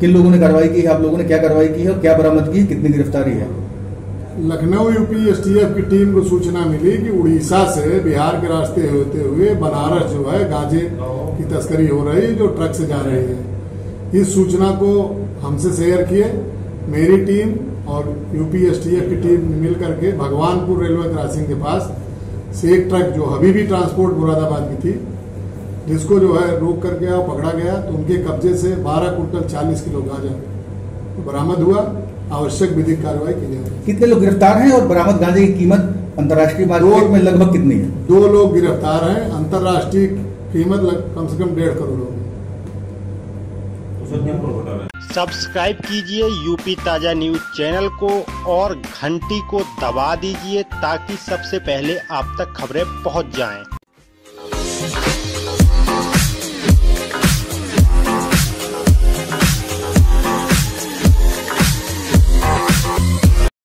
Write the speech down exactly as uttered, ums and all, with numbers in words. किन लोगों ने कार्रवाई की है, आप लोगों ने क्या कार्रवाई की है और क्या बरामद की, कितनी गिरफ्तारी है? लखनऊ यूपीएसटीएफ की टीम को सूचना मिली कि उड़ीसा से बिहार के रास्ते होते हुए बनारस जो है गांजे की तस्करी हो रही है, जो ट्रक से जा रही है। इस सूचना को हमसे शेयर किए। मेरी टीम और यूपीएसटीएफ की टीम मिल करके भगवानपुर रेलवे क्रॉसिंग के पास से एक ट्रक जो अभी भी ट्रांसपोर्ट मुरादाबाद की थी, जिसको जो है रोक करके और पकड़ा गया, तो उनके कब्जे से बारह कुंटल चालीस किलो गांजा बरामद हुआ। आवश्यक विधिक कार्रवाई की जाए। कितने लोग गिरफ्तार हैं और बरामद गांजे की कीमत अंतर्राष्ट्रीय मार्केट में लगभग कितनी है? दो लोग गिरफ्तार हैं, अंतर्राष्ट्रीय कीमत कम से कम डेढ़ करोड़ होगी। सब्सक्राइब कीजिए यूपी ताजा न्यूज चैनल को और घंटी को दबा दीजिए ताकि सबसे पहले आप तक खबरें पहुंच जाएं।